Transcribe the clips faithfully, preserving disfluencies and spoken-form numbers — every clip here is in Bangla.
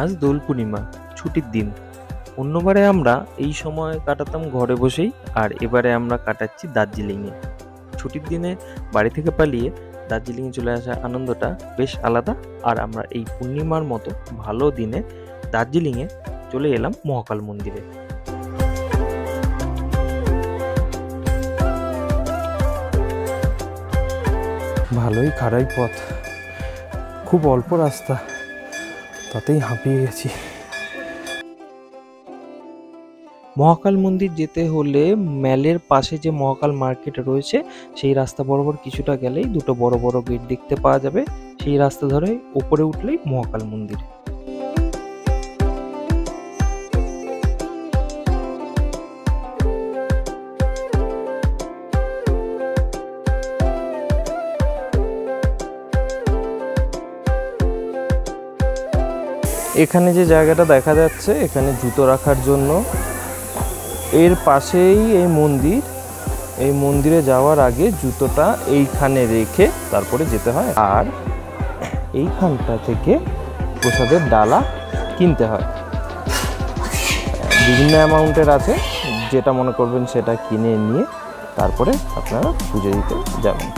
आज দোল পূর্ণিমা ছুটির দিন। অন্যবারে আমরা এই সময় কাটাতাম ঘরে বসেই, আর এবারে আমরা কাটাচ্ছি দার্জিলিংয়ে। ছুটির দিনে বাড়ি থেকে পালিয়ে দার্জিলিংয়ে চলে আসা আনন্দটা বেশ আলাদা। আর আমরা এই পূর্ণিমার মতো ভালো দিনে দার্জিলিংয়ে চলে এলাম মহাকাল মন্দিরে। ভালোই খাড়াই পথ, খুব অল্প রাস্তা, তাতেই হাঁপিয়ে গেছি। মহাকাল মন্দির যেতে হলে ম্যালের পাশে যে মহাকাল মার্কেট রয়েছে সেই রাস্তা বরাবর কিছুটা গেলেই দুটো বড় বড় গেট দেখতে পাওয়া যাবে। সেই রাস্তা ধরে উপরে উঠলেই মহাকাল মন্দির। এখানে যে জায়গাটা দেখা যাচ্ছে এখানে জুতো রাখার জন্য, এর পাশেই এই মন্দির। এই মন্দিরে যাওয়ার আগে জুতোটা এইখানে রেখে তারপরে যেতে হয়, আর এইখানটা থেকে প্রসাদের ডালা কিনতে হয়। বিভিন্ন অ্যামাউন্টের আছে, যেটা মনে করবেন সেটা কিনে নিয়ে তারপরে আপনারা পুজো দিতে যাবেন।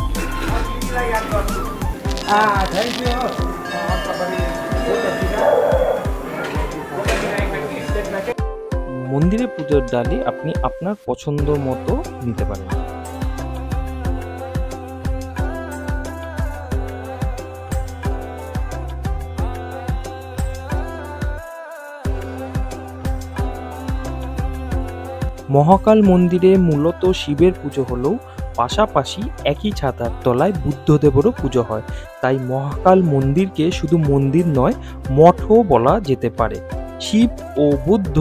মন্দিরে পুজোর ডালি আপনি আপনার পছন্দ মতো নিতে পারেন। মহাকাল মন্দিরে মূলত শিবের পুজো হলেও পাশাপাশি একই ছাতার তলায় বুদ্ধদেবেরও পুজো হয়, তাই মহাকাল মন্দিরকে শুধু মন্দির নয় মঠও বলা যেতে পারে। শিব ও বুদ্ধ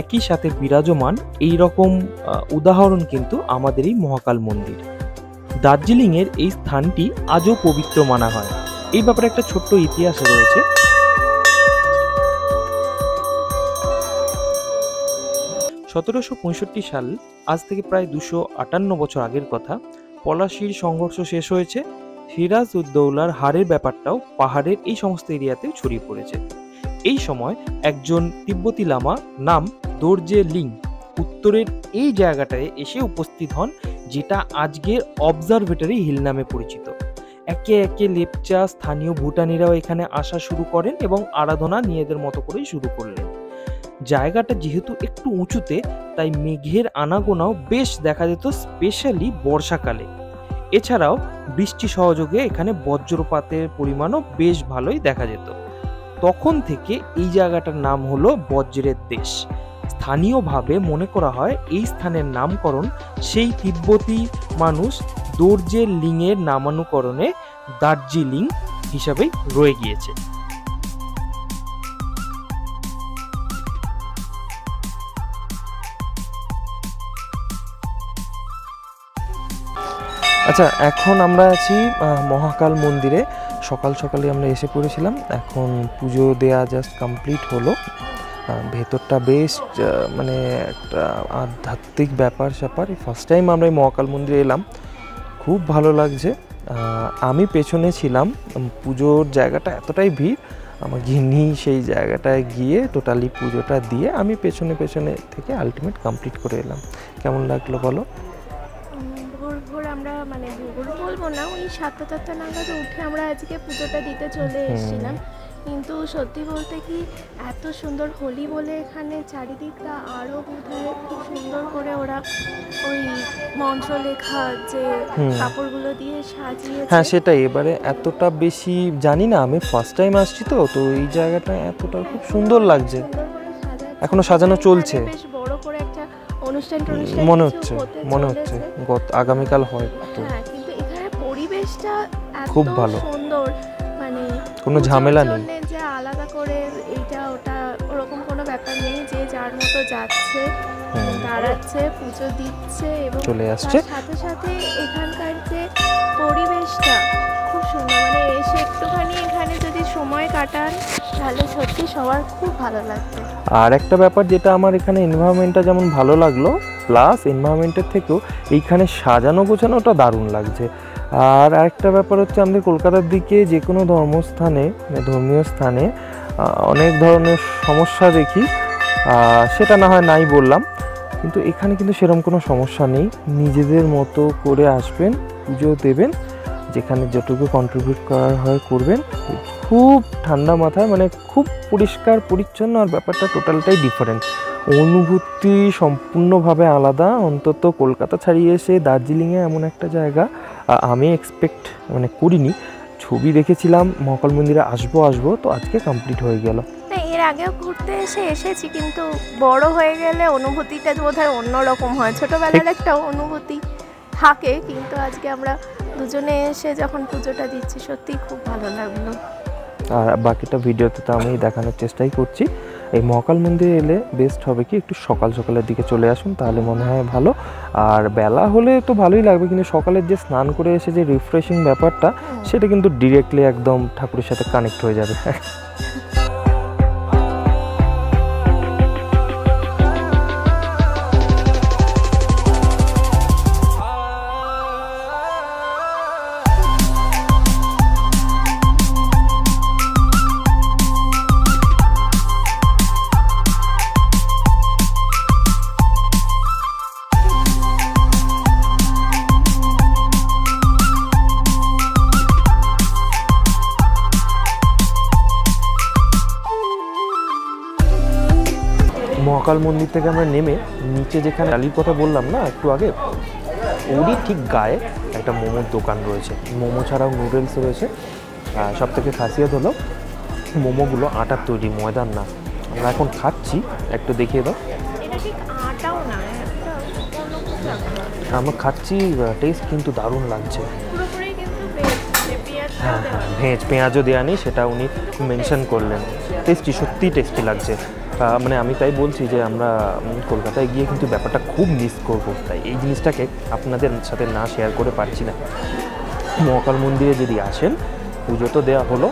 একই সাথে বিরাজমান, এই রকম উদাহরণ কিন্তু আমাদের এই মহাকাল মন্দির। দার্জিলিংয়ের এই স্থানটি আজও পবিত্র মানা হয়। এই ব্যাপারে একটা ছোট্ট ইতিহাস রয়েছে। সতেরোশো পঁয়ষট্টি সাল, আজ থেকে প্রায় দুশো আটান্ন বছর আগের কথা, পলাশির সংঘর্ষ শেষ হয়েছে। সিরাজ উদ্দৌলার হারের ব্যাপারটাও পাহাড়ের এই সমস্ত এরিয়াতে ছড়িয়ে পড়েছে। এই সময় একজন তিব্বতী লামা নাম দার্জিলিং উত্তরের এই জায়গাটায় এসে উপস্থিত হন, যেটা আজকের অবজারভেটরি হিল নামে পরিচিত। একে একে লেপচা স্থানীয় ভুটানিরাও এখানে আসা শুরু করেন এবং আরাধনা নিজেদের মতো করেই শুরু করলেন। জায়গাটা যেহেতু একটু উঁচুতে, তাই মেঘের আনাগোনাও বেশ দেখা যেত, স্পেশালি বর্ষাকালে। এছাড়াও বৃষ্টি সহযোগে এখানে বজ্রপাতের পরিমাণও বেশ ভালোই দেখা যেত। তখন থেকে এই জায়গাটার নাম হলো বজ্রের দেশ। স্থানীয়ভাবে মনে করা হয় এই স্থানের নামকরণ সেই তিব্বতী মানুষ দার্জিলিংয়ের নামানুকরণে দার্জিলিং হিসাবে রয়ে গিয়েছে। আচ্ছা, এখন আমরা আছি মহাকাল মন্দিরে। সকাল সকালে আমরা এসে পড়েছিলাম, এখন পুজো দেয়া জাস্ট কমপ্লিট হলো। ভেতরটা বেশ মানে একটা আধ্যাত্মিক ব্যাপার স্যাপার। ফার্স্ট টাইম আমরা এই মহাকাল মন্দিরে এলাম, খুব ভালো লাগছে। আমি পেছনে ছিলাম, পুজোর জায়গাটা এতটাই ভিড়, আমার ঘিনি সেই জায়গাটায় গিয়ে টোটালি পুজোটা দিয়ে আমি পেছনে পেছনে থেকে আলটিমেট কমপ্লিট করে এলাম। কেমন লাগলো বলো? আমরা মানে ভোর বলবো না, ওই সাতটা চারটা নাগাদ উঠে আমরা আজকে পুজোটা দিতে চলে এসেছিলাম। কিন্তু সত্যি বলতে কি, এত সুন্দর হোলি বলে এখানে চারিদিকটা আরও বোধহয় খুব সুন্দর করে ওরা ওই মন্ত্র লেখা যে কাপড়গুলো দিয়ে সাজিয়ে। হ্যাঁ সেটাই, এবারে এতটা বেশি জানি না, আমি ফার্স্ট টাইম আসছি তো তো এই জায়গাটা এতটা খুব সুন্দর লাগছে, এখনো সাজানো চলছে, বেশ বড় করে একটা মনে হচ্ছে মনে হচ্ছে গত আগামীকাল হয়। কিন্তু এখানে পরিবেশটা খুব ভালো, মানে কোনো ঝামেলা নেই, যে আলাদা করে এইটা ওটা ওরকম কোনো ব্যাপার নেই। যে যার মতো যাচ্ছে, দাঁড়াচ্ছে, পুজো দিচ্ছে এবং চলে আসছে। সাথে সাথে এখানকার যে পরিবেশটা খুব সুন্দর, মানে এসে একটুখানি এখানে যদি সময় কাটান তাহলে সত্যি সবার খুব ভালো লাগবে। আর একটা ব্যাপার যেটা আমার এখানে এনভায়রনমেন্টটা যেমন ভালো লাগলো, প্লাস এনভায়রনমেন্টের থেকেও এইখানে সাজানো গোছানোটা দারুণ লাগছে। আর আরেকটা ব্যাপার হচ্ছে আমাদের কলকাতার দিকে যে কোনো ধর্মস্থানে মানে ধর্মীয় স্থানে অনেক ধরনের সমস্যা দেখি, সেটা না হয় নাই বললাম, কিন্তু এখানে কিন্তু সেরকম কোনো সমস্যা নেই। নিজেদের মতো করে আসবেন, পুজো দেবেন, যেখানে যতটুকু কন্ট্রিবিউট করার হয় করবেন, খুব ঠান্ডা মাথায়, মানে খুব পরিষ্কার পরিচ্ছন্ন। আর ব্যাপারটা টোটালটাই ডিফারেন্ট, অনুভূতি সম্পূর্ণভাবে আলাদা। অন্তত কলকাতা ছাড়িয়ে এসে দার্জিলিংয়ে এমন একটা জায়গা আমি এক্সপেক্ট মানে করিনি। ছবি দেখেছিলাম মহাকাল মন্দিরে আসবো আসবো, তো আজকে কমপ্লিট হয়ে গেল। এর আগেও ঘুরতে এসে এসেছি, কিন্তু বড় হয়ে গেলে অনুভূতিটা বোধহয় অন্যরকম হয়। ছোটোবেলার একটা অনুভূতি থাকে, কিন্তু আজকে আমরা দুজনে এসে যখন পুজোটা দিচ্ছি সত্যি খুব ভালো লাগলো। আর বাকিটা ভিডিওতে তো আমি দেখানোর চেষ্টাই করছি। এই মহাকাল মন্দিরে এলে বেস্ট হবে কি একটু সকাল সকালের দিকে চলে আসুন, তাহলে মনে হয় ভালো। আর বেলা হলে তো ভালোই লাগবে, কিন্তু সকালের যে স্নান করে এসে যে রিফ্রেশিং ব্যাপারটা, সেটা কিন্তু ডিরেক্টলি একদম ঠাকুরের সাথে কানেক্ট হয়ে যাবে। মহাকাল মন্দির থেকে আমরা নেমে নিচে যেখানে আলির কথা বললাম না একটু আগে, ওরই ঠিক গায়ে একটা মোমোর দোকান রয়েছে। মোমো ছাড়াও নুডলস রয়েছে। সব থেকে খাসিয়াত হলো মোমোগুলো আটার তৈরি, ময়দার না। আমরা এখন খাচ্ছি, একটু দেখিয়ে দাও। আমরা খাচ্ছি, টেস্ট কিন্তু দারুণ লাগছে। হ্যাঁ হ্যাঁ, ভেজ, পেঁয়াজও দেওয়া নেই, সেটা উনি মেনশন করলেন। টেস্টি, সত্যিই টেস্টি লাগছে। মানে আমি তাই বলছি যে আমরা কলকাতায় গিয়ে কিন্তু ব্যাপারটা খুব মিস করবো, তাই এই জিনিসটাকে আপনাদের সাথে না শেয়ার করে পারছি না। মহাকাল মন্দিরে যদি আসেন, পুজো তো দেওয়া হলো,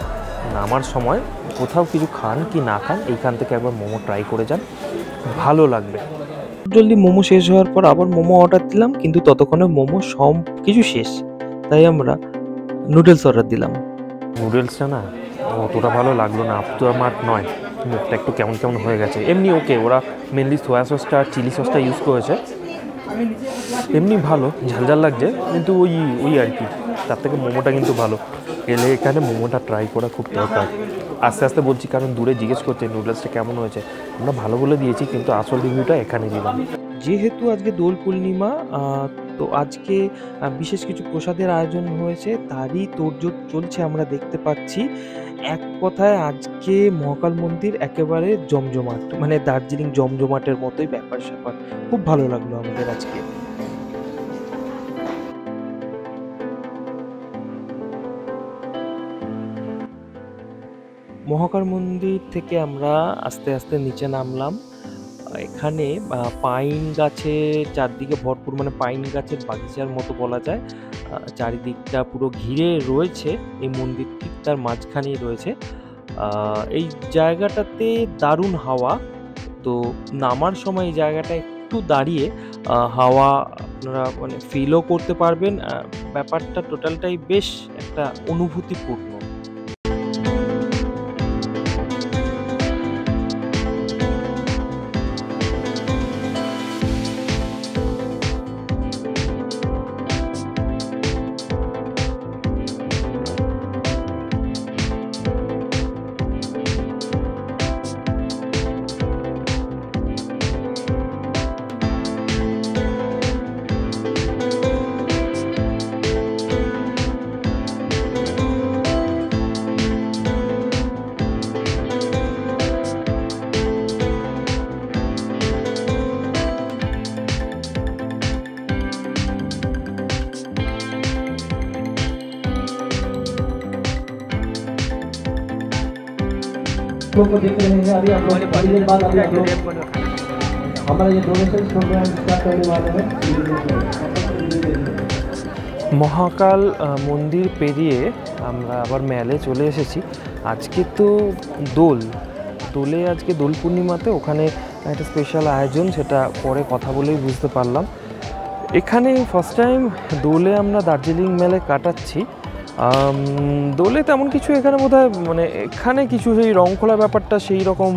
নামার সময় কোথাও কিছু খান কি না খান, এইখান থেকে একবার মোমো ট্রাই করে যান, ভালো লাগবে। জলদি মোমো শেষ হওয়ার পর আবার মোমো অর্ডার দিলাম, কিন্তু ততক্ষণে মোমো সব কিছু শেষ, তাই আমরা নুডলস অর্ডার দিলাম। নুডলসটা না অতটা ভালো লাগলো না, আপ তো আমার নয়, মুখটা একটু কেমন কেমন হয়ে গেছে। এমনি ওকে, ওরা মেনলি সোয়া সসটা আর চিলি সসটা ইউজ করেছে, এমনি ভালো, ঝালঝাল লাগছে, কিন্তু ওই ওই আর কি। তার থেকে মোমোটা কিন্তু ভালো। এলে এখানে মোমোটা ট্রাই করা খুব দরকার। আস্তে আস্তে বলছি, কারণ দূরে জিজ্ঞেস করছে নুডলসটা কেমন হয়েছে। আমরা ভালো বলে দিয়েছি, কিন্তু আসল রিভিউটা এখানে দিলাম। যেহেতু আজকে দোল পূর্ণিমা, তো আজকে বিশেষ কিছু প্রসাদের আয়োজন হয়েছে, তারই তোড়জোড় চলছে আমরা দেখতে পাচ্ছি। এক কথায় আজকে মহাকাল মন্দির একেবারে জমজমাট, মানে দার্জিলিং জমজমাটের মতোই ব্যাপার স্যাপার। খুব ভালো লাগলো আমাদের আজকে। মহাকাল মন্দির থেকে আমরা আস্তে আস্তে নিচে নামলাম। এখানে পাইন গাছে চারদিকে ভরপুর, মানে পাইন গাছের বাগিচার মতো বলা যায়। চারিদিকটা পুরো ঘিরে রয়েছে এই মন্দির, ঠিক তার মাঝখানেই রয়েছে। এই জায়গাটাতে দারুণ হাওয়া, তো নামার সময় এই জায়গাটা একটু দাঁড়িয়ে হাওয়া আপনারা মানে ফিলও করতে পারবেন। ব্যাপারটা টোটালটাই বেশ একটা অনুভূতিপূর্ণ। को देख रहे हैं अभी आप लोग, थोड़ी देर बाद अभी आप लोग हमारा ये डोनेशन प्रोग्राम स्टार्ट करने वाले हैं। মহাকাল মন্দির পেরিয়ে আমরা আবার মেলে চলে এসেছি। আজকে তো দোল, দোলে আজকে দোল পূর্ণিমাতে ওখানে একটা স্পেশাল আয়োজন, সেটা পরে কথা বলেই বুঝতে পারলাম। এখানে ফার্স্ট টাইম দোলে আমরা দার্জিলিং মেলে কাটাচ্ছি। দোলে তেমন কিছু এখানে বোধহয় মানে এখানে কিছু সেই রং খোলা ব্যাপারটা সেই রকম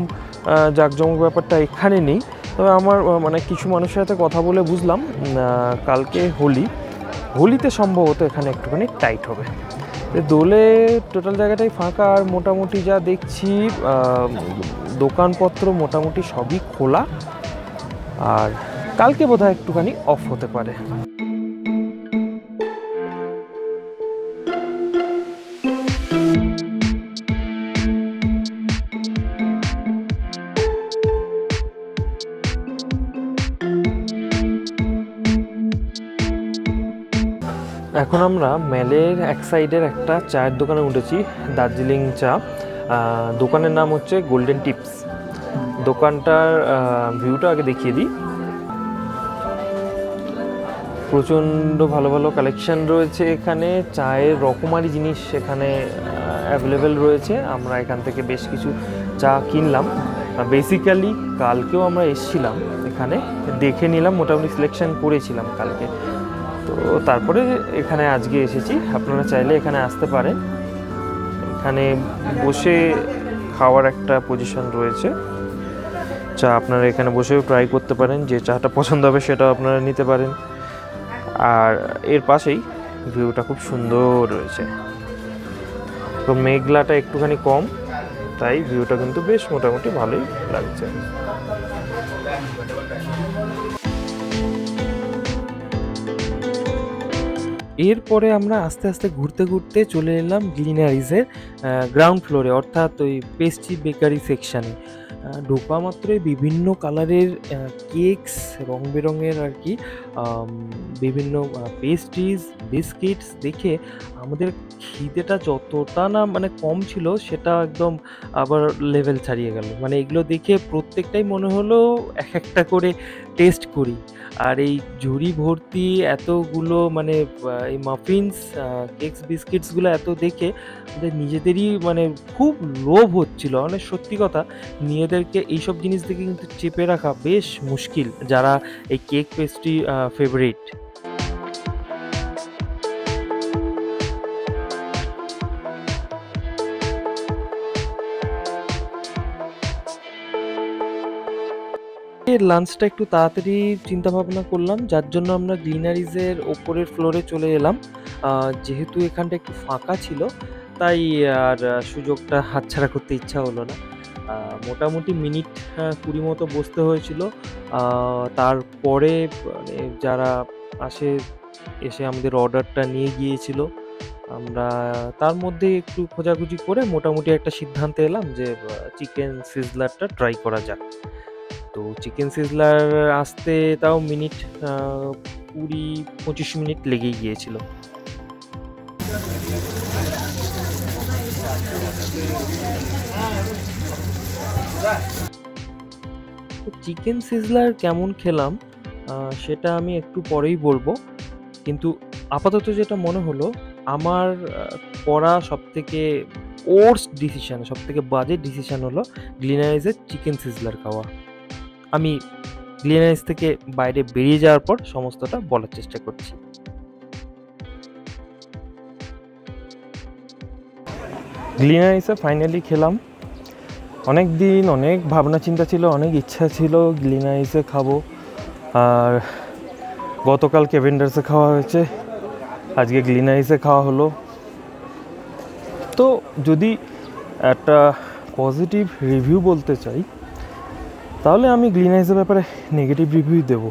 জাঁকজমক ব্যাপারটা এখানে নেই। তবে আমার মানে কিছু মানুষের সাথে কথা বলে বুঝলাম কালকে হোলি, হোলিতে সম্ভবত এখানে একটুখানি টাইট হবে। দোলে টোটাল জায়গাটাই ফাঁকা, আর মোটামুটি যা দেখছি দোকানপত্র মোটামুটি সবই খোলা, আর কালকে বোধহয় একটুখানি অফ হতে পারে। এখন আমরা মেলের এক সাইডের একটা চায়ের দোকানে উঠেছি, দার্জিলিং চা। দোকানের নাম হচ্ছে গোল্ডেন টিপস। দোকানটার ভিউটা আগে দেখিয়ে দিই। প্রচণ্ড ভালো ভালো কালেকশান রয়েছে এখানে, চায়ের রকমারি জিনিস এখানে অ্যাভেলেবেল রয়েছে। আমরা এখান থেকে বেশ কিছু চা কিনলাম। বেসিক্যালি কালকেও আমরা এসেছিলাম এখানে, দেখে নিলাম, মোটামুটি সিলেকশান করেছিলাম কালকে, তো তারপরে এখানে আজকে এসেছি। আপনারা চাইলে এখানে আসতে পারেন, এখানে বসে খাওয়ার একটা পজিশন রয়েছে। চা আপনারা এখানে বসেও ট্রাই করতে পারেন, যে চাটা পছন্দ হবে সেটা আপনারা নিতে পারেন। আর এর পাশেই ভিউটা খুব সুন্দর রয়েছে, তো মেঘলাটা একটুখানি কম, তাই ভিউটা কিন্তু বেশ মোটামুটি ভালোই লাগছে। এরপরে আমরা আস্তে আস্তে ঘুরতে ঘুরতে চলে এলাম গ্লিনারিসের গ্রাউন্ড ফ্লোরে, অর্থাৎ ওই পেস্ট্রি বেকারি সেকশানে। ঢোকা মাত্রই বিভিন্ন কালারের কেকস, রং বেরঙের আর কি, বিভিন্ন পেস্ট্রিজ, বিস্কিটস দেখে আমাদের খিদেটা যতটা না মানে কম ছিল সেটা একদম আবার লেভেল ছাড়িয়ে গেল। মানে এগুলো দেখে প্রত্যেকটাই মনে হলো এক একটা করে টেস্ট করি। আর এই ঝুড়ি ভর্তি এতগুলো মানে এই মাফিনস, কেকস, বিস্কিটসগুলো এত দেখে আমাদের নিজেদেরই মানে খুব লোভ হচ্ছিল। মানে সত্যি কথা, নিজেদেরকে এইসব জিনিস দেখে কিন্তু চেপে রাখা বেশ মুশকিল, যারা এই কেক পেস্ট্রি ফেভারিট। লাঞ্চটা একটু তাড়াতাড়ি চিন্তা ভাবনা করলাম, যার জন্য আমরা গ্লিনারিজের ওপরের ফ্লোরে চলে এলাম। যেহেতু এখানটা একটু ফাঁকা ছিল, তাই আর সুযোগটা হাতছাড়া করতে ইচ্ছা হলো না। মোটামুটি মিনিট কুড়ি মতো বসতে হয়েছিল। তারপরে যারা আসে এসে আমাদের অর্ডারটা নিয়ে গিয়েছিল, আমরা তার মধ্যে একটু খোঁজাখুঁজি করে মোটামুটি একটা সিদ্ধান্তে এলাম যে চিকেন সিজলারটা ট্রাই করা যাক। তো চিকেন সিজলার আসতে তাও মিনিট কুড়ি পঁচিশ মিনিট লেগেই গিয়েছিল। চিকেন সিজলার কেমন খেলাম সেটা আমি একটু পরেই বলবো, কিন্তু আপাতত যেটা মনে হলো আমার করা সবথেকে ওর্স ডিসিশন, সবথেকে বাজে ডিসিশন হলো গ্লিনারিসের চিকেন সিজলার খাওয়া। আমি গ্লিনারিস থেকে বাইরে বেরিয়ে যাওয়ার পর সমস্তটা বলার চেষ্টা করছি। গ্লিনারিসে ফাইনালি খেলাম। অনেক দিন অনেক ভাবনা চিন্তা ছিল, অনেক ইচ্ছা ছিল গ্লিনারিসে খাবো। আর গতকাল কেভেন্ডার্সে খাওয়া হয়েছে, আজকে গ্লিনারিসে খাওয়া হলো। তো যদি একটা পজিটিভ রিভিউ বলতে চাই, তাহলে আমি গ্লিনারিসের ব্যাপারে নেগেটিভ রিভিউ দেব।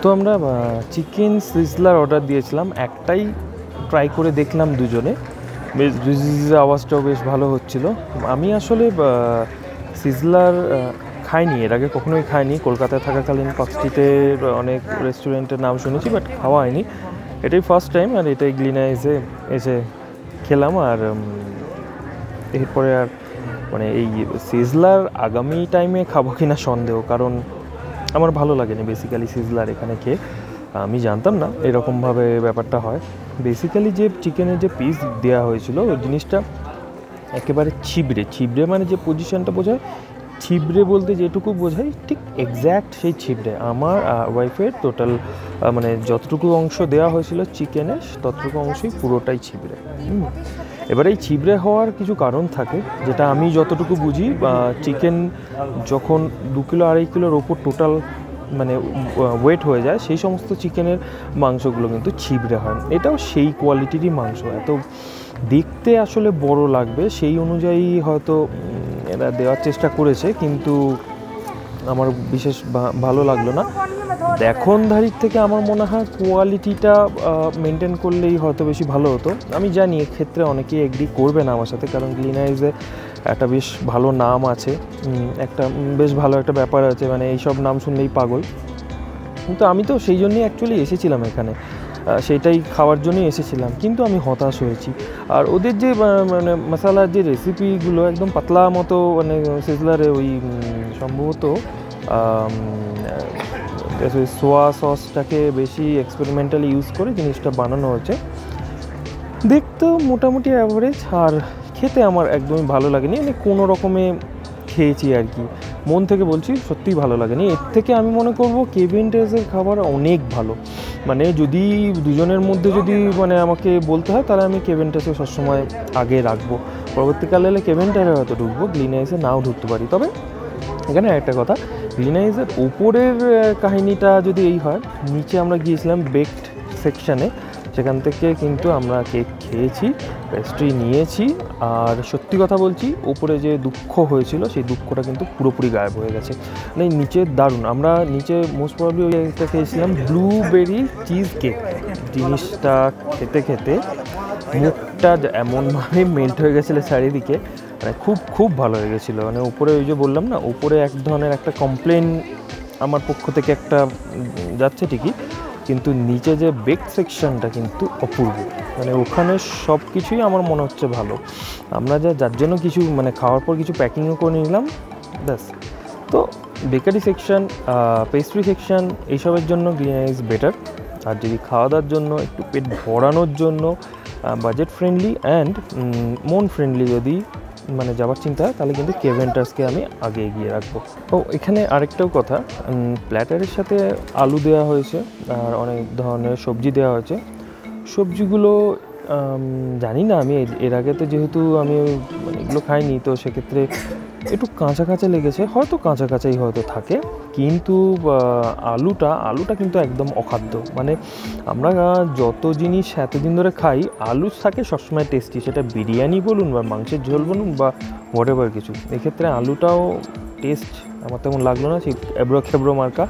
তো আমরা চিকেন সিজলার অর্ডার দিয়েছিলাম, একটাই ট্রাই করে দেখলাম দুজনে, বেশ জুজিজির আওয়াজটাও বেশ ভালো হচ্ছিল। আমি আসলে সিজলার খাইনি, এর আগে কখনোই খাইনি। কলকাতায় থাকাকালীন কক্সটিতে অনেক রেস্টুরেন্টের নাম শুনেছি, বাট খাওয়া হয়নি। এটাই ফার্স্ট টাইম, আর এটাই গ্লিনারিসে এসে খেলাম। আর এরপরে আর মানে এই সিজলার আগামী টাইমে খাবো কি না সন্দেহ, কারণ আমার ভালো লাগেনি বেসিক্যালি সিজলার এখানে খেয়ে। আমি জানতাম না এরকমভাবে ব্যাপারটা হয়। বেসিক্যালি যে চিকেনের যে পিস দেওয়া হয়েছিল, ওই জিনিসটা একেবারে ছিবড়ে ছিবড়ে, মানে যে পজিশনটা বোঝায় छिबड़े बोलते जेटुकू बोझाई ठीक एक्जैक्ट से छिबड़े आमार वाइफर टोटाल माने जतटुकू अंश देवा हयेछिलो चिकेनेर ततटुकू अंशई पुरोटाई छिबड़े। एबारे छिबड़े होवार किछु कारण थाके जेटा आमी जतटुकू बुझी चिकेन जखन दो किलो आढ़ाई किलोर ओपर टोटाल माने वेट हो जाए सेई समस्त चिकेनेर मांसगुलो किन्तु छिबड़े हय। एटाओ सेई क्वालिटिरই मांस एत देखते आसले बड़ो लागबे सेई अनुयायी हयतो এরা দেওয়ার চেষ্টা করেছে কিন্তু আমার বিশেষ ভালো লাগলো না। দেখনধারীর থেকে আমার মনে হয় কোয়ালিটিটা মেইনটেইন করলেই হয়তো বেশি ভালো হতো। আমি জানি এই ক্ষেত্রে অনেকেই এগ্রি করবে না আমার সাথে, কারণ গ্লিনারিসে একটা বেশ ভালো নাম আছে, একটা বেশ ভালো একটা ব্যাপার আছে, মানে এইসব নাম শুনলেই পাগল। কিন্তু আমি তো সেই জন্যই অ্যাকচুয়ালি এসেছিলাম এখানে, সেটাই খাওয়ার জন্যই এসেছিলাম, কিন্তু আমি হতাশ হয়েছি। আর ওদের যে মানে মশলার যে রেসিপিগুলো একদম পাতলা মতো মানে সিজলারে ওই সম্ভবত সোয়া সসটাকে বেশি এক্সপেরিমেন্টালি ইউজ করে জিনিসটা বানানো হয়েছে, দেখতেও মোটামুটি অ্যাভারেজ। আর খেতে আমার একদমই ভালো লাগেনি, মানে কোনো রকমে খেয়েছি আর কি, মন থেকে বলছি সত্যিই ভালো লাগেনি। এর থেকে আমি মনে করবো কেভিন টেসের খাবার অনেক ভালো, মানে যদি দুজনের মধ্যে যদি মানে আমাকে বলতে হয় তাহলে আমি কেভিন টেসে সবসময় আগে রাখবো। পরবর্তীকালে কেভিন টেসে হয়তো ঢুকবো, গ্লিনারিসে নাও ঢুকতে পারি। তবে এখানে একটা কথা, গ্লিনারিসের উপরের কাহিনিটা যদি এই হয়, নিচে আমরা গিয়েছিলাম বেকড সেকশানে, সেখান থেকে কিন্তু আমরা কেক খেয়েছি, পেস্ট্রি নিয়েছি। আর সত্যি কথা বলছি ওপরে যে দুঃখ হয়েছিল সেই দুঃখটা কিন্তু পুরোপুরি গায়েব হয়ে গেছে, মানে নিচে দারুণ। আমরা নিচে মোস্ট প্রবলি ওই একটা খেয়েছিলাম ব্লুবেরি চিজ কেক, জিনিসটা খেতে খেতে মুখটা এমনভাবে মেল্ট হয়ে গেছিলো চারিদিকে, মানে খুব খুব ভালো হয়ে গেছিলো। মানে উপরে ওই যে বললাম না, উপরে এক ধরনের একটা কমপ্লেন আমার পক্ষ থেকে একটা যাচ্ছে ঠিকই, কিন্তু নিচে যে বেক সেকশনটা কিন্তু অপূর্ব, মানে ওখানে সব কিছুই আমার মনে হচ্ছে ভালো। আমরা যা যার জন্য কিছু মানে খাওয়ার পর কিছু প্যাকিংও করে নিলাম ব্যাস। তো বেকারি সেকশন, পেস্ট্রি সেকশন এইসবের জন্য গ্লিনারিস বেটার। আর যদি খাওয়া দাওয়ার জন্য একটু পেট ভরানোর জন্য বাজেট ফ্রেন্ডলি অ্যান্ড মন ফ্রেন্ডলি যদি মানে যাবার চিন্তা হয় তাহলে কিন্তু কেভেন্টার্সকে আমি আগে এগিয়ে রাখবো। ও এখানে আরেকটাও কথা, প্ল্যাটারের সাথে আলু দেওয়া হয়েছে আর অনেক ধরনের সবজি দেওয়া হয়েছে। সবজিগুলো জানি না, আমি এর আগে তো যেহেতু আমি মানে এগুলো খাইনি তো সেক্ষেত্রে একটু কাঁচা কাঁচা লেগেছে, হয়তো কাঁচা কাঁচাই হয়তো থাকে। কিন্তু আলুটা আলুটা কিন্তু একদম অখাদ্য, মানে আমরা যত জিনিস এতদিন ধরে খাই আলু থাকে সবসময় টেস্টি, সেটা বিরিয়ানি বলুন বা মাংসের ঝোল বলুন বা হোয়াট এভার কিছু, এক্ষেত্রে আলুটাও টেস্ট আমার তেমন লাগলো না। সেই এবড়ো খেবড়ো মার্কা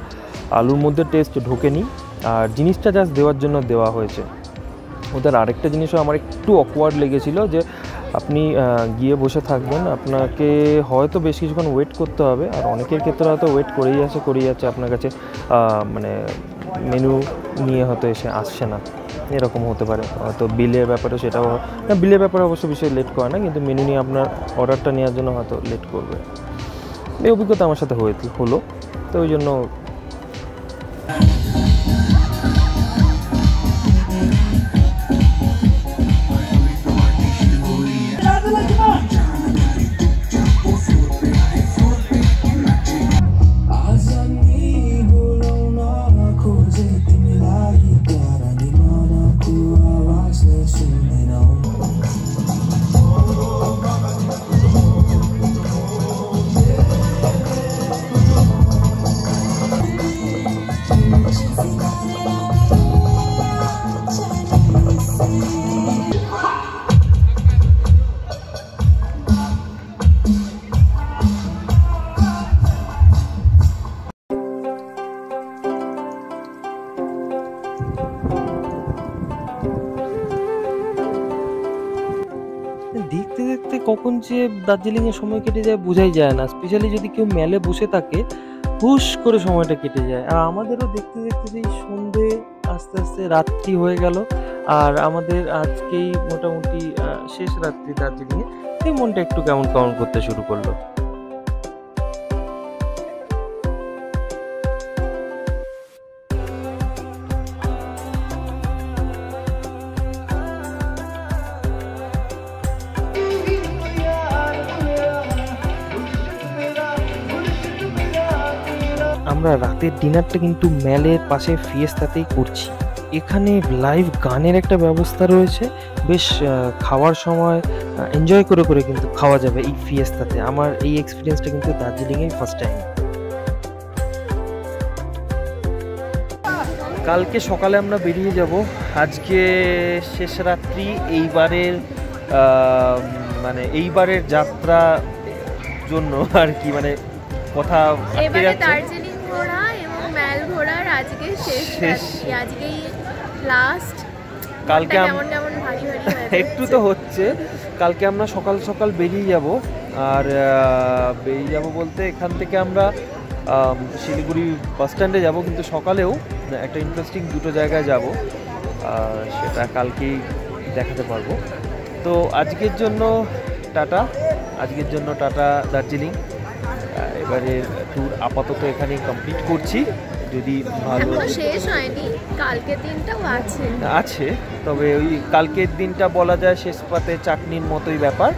আলুর মধ্যে টেস্ট ঢোকেনি, আর জিনিসটা জাস্ট দেওয়ার জন্য দেওয়া হয়েছে। ওদের আরেকটা জিনিসও আমার একটু অকওয়ার্ড লেগেছিলো, যে আপনি গিয়ে বসে থাকবেন, আপনাকে হয়তো বেশ কিছুক্ষণ ওয়েট করতে হবে, আর অনেকের ক্ষেত্রে হয়তো ওয়েট করেই আসে করেই যাচ্ছে, আপনার কাছে মানে মেনু নিয়ে হয়তো এসে আসছে না, এরকম হতে পারে। হয়তো বিলের ব্যাপারে সেটাও না, বিলের ব্যাপারে অবশ্য বিষয়ে লেট করে না, কিন্তু মেনু নিয়ে আপনার অর্ডারটা নেওয়ার জন্য হয়তো লেট করবে। এই অভিজ্ঞতা আমার সাথে হলো, তো ওই জন্য দেখতে দেখতে কখন যে দার্জিলিংয়ে সময় কেটে যায় বোঝাই যায় না, স্পেশালি যদি কেউ মেলে বসে থাকে হুশ করে সময়টা কেটে যায়। আর আমাদেরও দেখতে দেখতে সেই সন্ধে আস্তে আস্তে রাত্রি হয়ে গেল, আর আমাদের আজকেই মোটামুটি শেষ রাত্রি দার্জিলিংয়ে, সেই মনটা একটু কেমন কেমন করতে শুরু করলো। আমরা রাতের ডিনারটা কিন্তু ম্যালের পাশে ফিয়েস্তাতেই করছি। এখানে লাইভ গানের একটা ব্যবস্থা রয়েছে, বেশ খাওয়ার সময় এনজয় করে করে কিন্তু খাওয়া যাবে এই ফিয়েস্তাতে। আমার এই এক্সপিরিয়েন্সটা কিন্তু দার্জিলিংয়ে ফার্স্ট টাইম। কালকে সকালে আমরা বেরিয়ে যাব। আজকে শেষ রাত্রি, এইবারের মানে এইবারের যাত্রা জন্য আর কি, মানে কথা দার্জিলিং ঘোরা এবং ম্যাল ঘোরার আজকে শেষ রাত্রি, আজকেই লাস্ট। কালকে একটু তো হচ্ছে, কালকে আমরা সকাল সকাল বেরিয়ে যাব। আর বেরিয়ে যাব বলতে এখান থেকে আমরা শিলিগুড়ি বাস স্ট্যান্ডে যাব, কিন্তু সকালেও একটা ইন্টারেস্টিং দুটো জায়গায় যাব, সেটা কালকেই দেখাতে পারবো। তো আজকের জন্য টাটা, আজকের জন্য টাটা দার্জিলিং। এবারে ট্যুর আপাতত এখানে কমপ্লিট করছি। যদি ভালো শেষ হয়নি, কালকের দিনটাও আছে আছে তবে ওই কালকের দিনটা বলা যায় শেষ পাতে চাটনির মতোই ব্যাপার।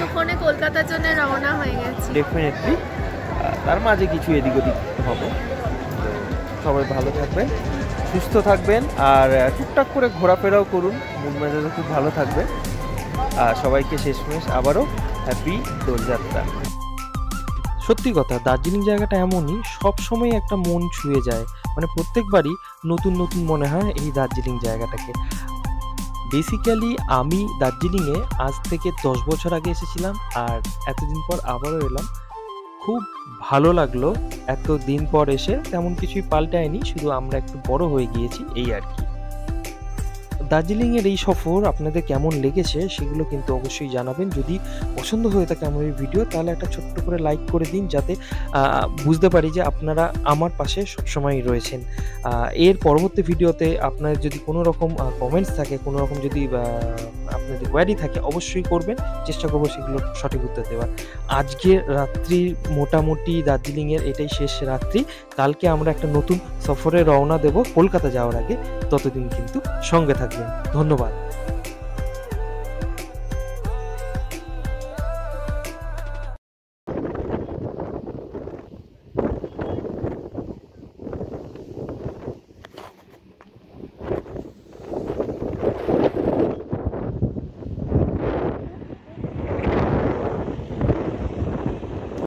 তো ফোনে কলকাতার জন্য রওনা হয়ে গেছে ডেফিনেটলি, তার মাঝে কিছু এদিক ওদিক হবে। সবাই ভালো থাকবেন, সুস্থ থাকবেন, আর টুকটাক করে ঘোরাফেরাও করুন, মন মেজাজ খুব ভালো থাকবে। আর সবাইকে শেষমেশ আবারও হ্যাপি দোলযাত্রা। সত্যি কথা, দার্জিলিং জায়গাটা এমনই সবসময় একটা মন ছুঁয়ে যায়, মানে প্রত্যেকবারই নতুন নতুন মনে হয় এই দার্জিলিং জায়গাটাকে। বেসিক্যালি আমি দার্জিলিংয়ে আজ থেকে দশ বছর আগে এসেছিলাম, আর এতদিন পর আবারও এলাম। খুব ভালো লাগলো, এত দিন পর এসে তেমন কিছুই পাল্টায়নি, শুধু আমরা একটু বড় হয়ে গিয়েছি এই আর কি। দার্জিলিংয়ের এই সফর আপনাদের কেমন লেগেছে সেগুলো কিন্তু অবশ্যই জানাবেন। যদি পছন্দ হয়ে থাকে আমার এই ভিডিও, তাহলে একটা ছোট্ট করে লাইক করে দিন, যাতে বুঝতে পারি যে আপনারা আমার পাশে সবসময় রয়েছেন। এর পরবর্তী ভিডিওতে আপনার যদি কোনো রকম কমেন্টস থাকে, কোনো রকম যদি আপনাদের কোয়ারি থাকে, অবশ্যই করবেন, চেষ্টা করবো সেগুলো সঠিক উত্তর দেওয়ার। আজকের রাত্রির মোটামুটি দার্জিলিংয়ের এটাই শেষ রাত্রি। কালকে আমরা একটা নতুন সফরে রওনা দেব কলকাতা যাওয়ার আগে। ততদিন কিন্তু সঙ্গে থাকবেন। ধন্যবাদ।